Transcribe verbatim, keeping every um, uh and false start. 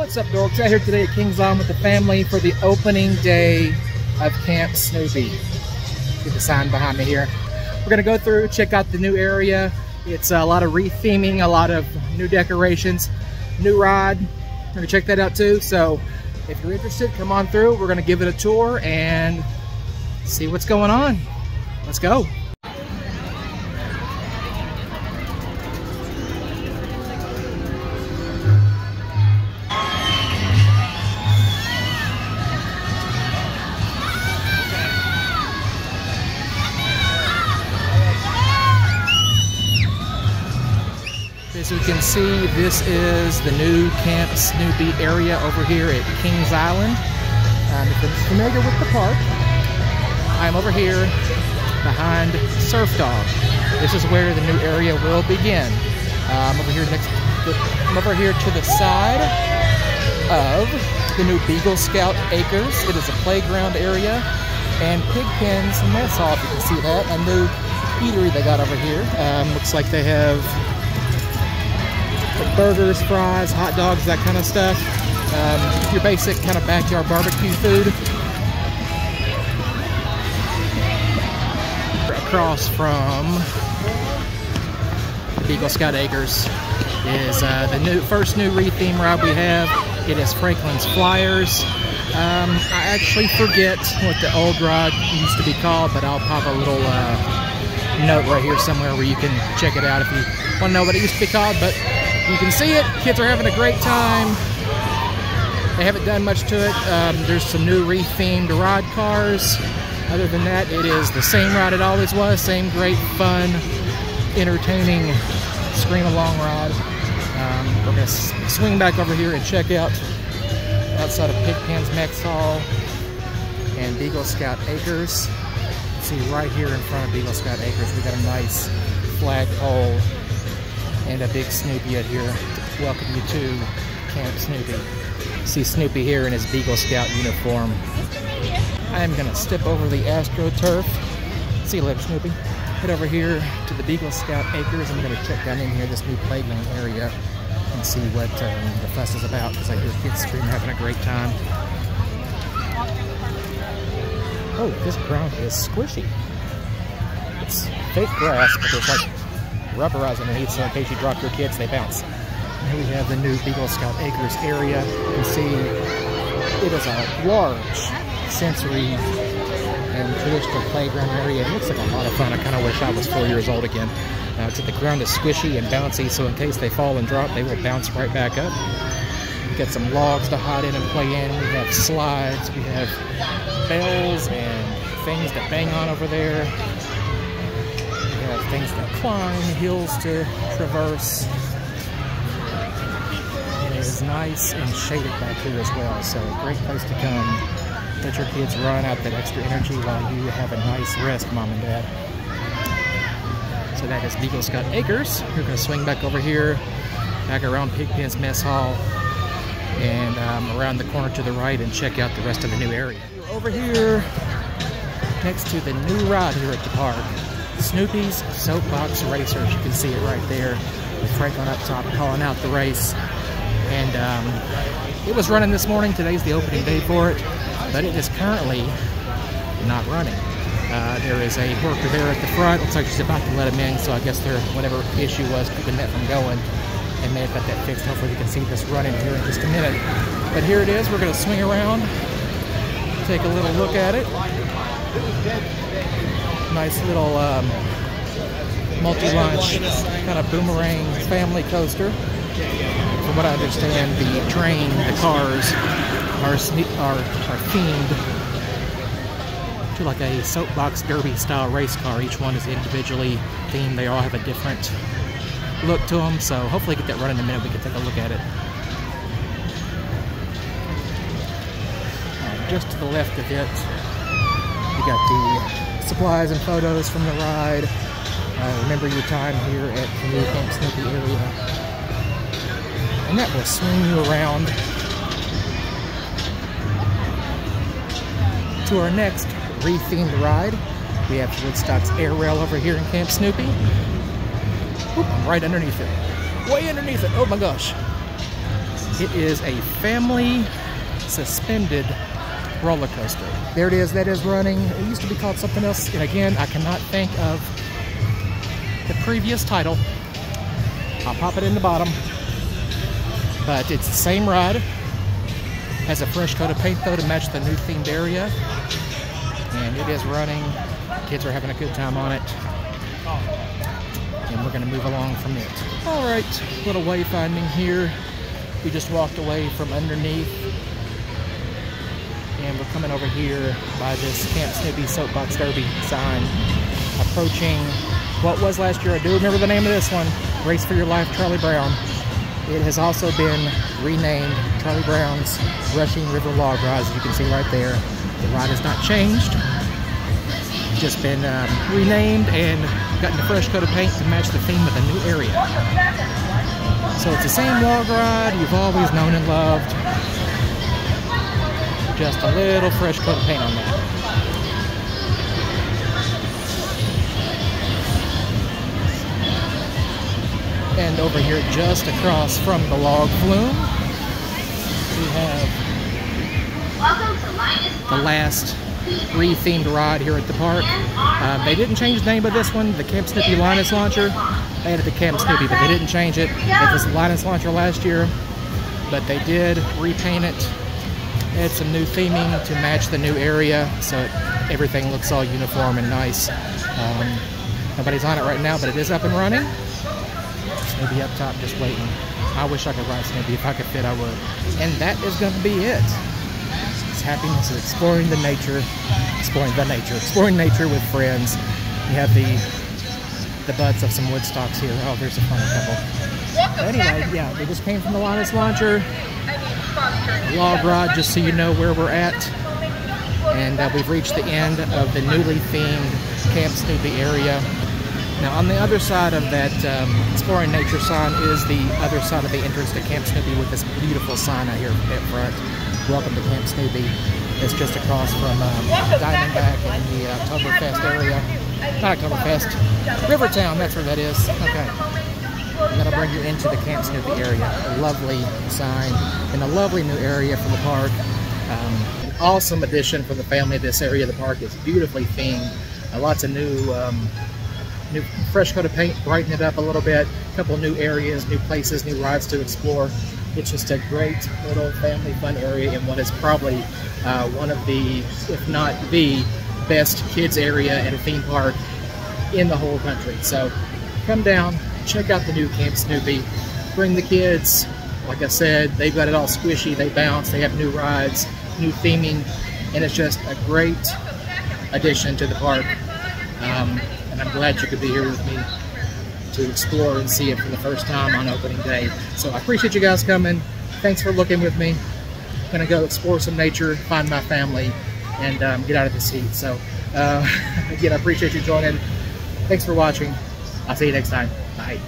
What's up, dorks? Out here today at King's Island with the family for the opening day of Camp Snoopy. Get the sign behind me here. We're gonna go through, check out the new area. It's a lot of re-theming, a lot of new decorations, new ride. We're gonna check that out too. So if you're interested, come on through. We're gonna give it a tour and see what's going on. Let's go. As you can see, this is the new Camp Snoopy area over here at King's Island. Um, if you're familiar with the park, I'm over here behind Surf Dog. This is where the new area will begin. Um, over here next, I'm over here to the side of the new Beagle Scout Acres. It is a playground area, and Pigpen's Mess Hall. If you can see that, a new eatery they got over here. Um, looks like they have burgers, fries, hot dogs, that kind of stuff. Um, your basic kind of backyard barbecue food. Across from the Beagle Scout Acres is uh, the new first new re-theme ride we have. It is Franklin's Flyers. Um, I actually forget what the old ride used to be called, but I'll pop a little uh, note right here somewhere where you can check it out if you want to know what it used to be called. But you can see it. Kids are having a great time. They haven't done much to it. Um, there's some new re-themed ride cars. Other than that, it is the same ride it always was. Same great, fun, entertaining scream-along ride. Um, we're going to swing back over here and check out outside of Pigpen's Mess Hall and Beagle Scout Acres. See, right here in front of Beagle Scout Acres, we've got a nice flagpole and a big Snoopy out here to welcome you to Camp Snoopy. See Snoopy here in his Beagle Scout uniform. I'm gonna step over the AstroTurf. See you later, Snoopy. Head over here to the Beagle Scout Acres. I'm gonna check down in here this new playground area and see what um, the fuss is about, because I hear kids screaming, having a great time. Oh, this ground is squishy. It's fake grass, but it's like rubberized underneath, so in case you drop your kids, they bounce. Here we have the new Beagle Scout Acres area. You can see it is a large sensory and traditional playground area. It looks like a lot of fun. I kind of wish I was four years old again. Uh, except the ground is squishy and bouncy, so in case they fall and drop, they will bounce right back up. We've got some logs to hide in and play in. We have slides. We have bells and things to bang on over there. Things to climb, hills to traverse. It is nice and shaded back here as well, so a great place to come. Let your kids run out that extra energy while you have a nice rest, Mom and Dad. So that is Beagle Scout Acres. We're going to swing back over here, back around Pigpen's Mess Hall, and um, around the corner to the right and check out the rest of the new area. We're over here next to the new ride here at the park. Snoopy's Soapbox Racer. You can see it right there with Franklin up top calling out the race. And um, it was running this morning. Today's the opening day for it, but it is currently not running. Uh, there is a worker there at the front. Looks like she's about to let him in, so I guess there, whatever issue was keeping that from going, they may have got that fixed. Hopefully you can see this running here in just a minute. But here it is. We're going to swing around, take a little look at it. Nice little um, multi-launch kind of boomerang family coaster. From what I understand, the train, the cars are are, are themed to like a soapbox derby style race car. Each one is individually themed. They all have a different look to them. So hopefully get that running in a minute. We can take a look at it. And just to the left of it, we got the supplies and photos from the ride. Uh, remember your time here at the new Camp Snoopy area. And that will swing you around to our next re-themed ride. We have Woodstock's Air Rail over here in Camp Snoopy. Oop, right underneath it. Way underneath it. Oh my gosh. It is a family suspended roller coaster. There it is. That is running. It used to be called something else. And again, I cannot think of the previous title. I'll pop it in the bottom. But it's the same ride. Has a fresh coat of paint, though, to match the new themed area. And it is running. Kids are having a good time on it. And we're going to move along from it. All right. A little wayfinding here. We just walked away from underneath. And we're coming over here by this Camp Snoopy Soapbox Derby sign. Approaching what was last year. I do remember the name of this one. Race For Your Life, Charlie Brown. It has also been renamed Charlie Brown's Rushing River Log Ride, as you can see right there. The ride has not changed. It's just been um, renamed and gotten a fresh coat of paint to match the theme of the new area. So it's the same log ride you've always known and loved. Just a little fresh coat of paint on that. And over here, just across from the log flume, we have the last re-themed ride here at the park. Um, they didn't change the name of this one, the Camp Snoopy Linus Launcher. They added the Camp Snoopy, but they didn't change it. It was the Linus Launcher last year, but they did repaint it. It's some new theming to match the new area, so it, everything looks all uniform and nice. Um, nobody's on it right now, but it is up and running. Snoopy up top just waiting. I wish I could ride Snoopy. If I could fit, I would. And that is going to be it. It's happiness is exploring the nature, exploring the nature, exploring nature with friends. You have the the butts of some Woodstocks here. Oh, there's a funny couple. Anyway, yeah, they just came from the Linus Launcher. Log ride, just so you know where we're at, and uh, we've reached the end of the newly themed Camp Snoopy area. Now on the other side of that um, exploring nature sign is the other side of the entrance to Camp Snoopy, with this beautiful sign out here at front, welcome to Camp Snoopy. It's just across from um, Diamondback and the uh, Oktoberfest area, not Oktoberfest, Rivertown, that's where that is. Okay. That'll bring you into the Camp Snoopy area. A lovely sign and a lovely new area for the park. Um, an awesome addition for the family of this area. The park is beautifully themed. Uh, lots of new, um, new fresh coat of paint, brighten it up a little bit. A couple new areas, new places, new rides to explore. It's just a great little family fun area in what is probably uh, one of the, if not the, best kids area at a theme park in the whole country. So come down. Check out the new Camp Snoopy. Bring the kids. Like I said, they've got it all squishy. They bounce. They have new rides, new theming, and it's just a great addition to the park. Um, and I'm glad you could be here with me to explore and see it for the first time on opening day. So I appreciate you guys coming. Thanks for looking with me. I'm going to go explore some nature, find my family, and um, get out of this heat. So uh, again, I appreciate you joining. Thanks for watching. I'll see you next time. Bye.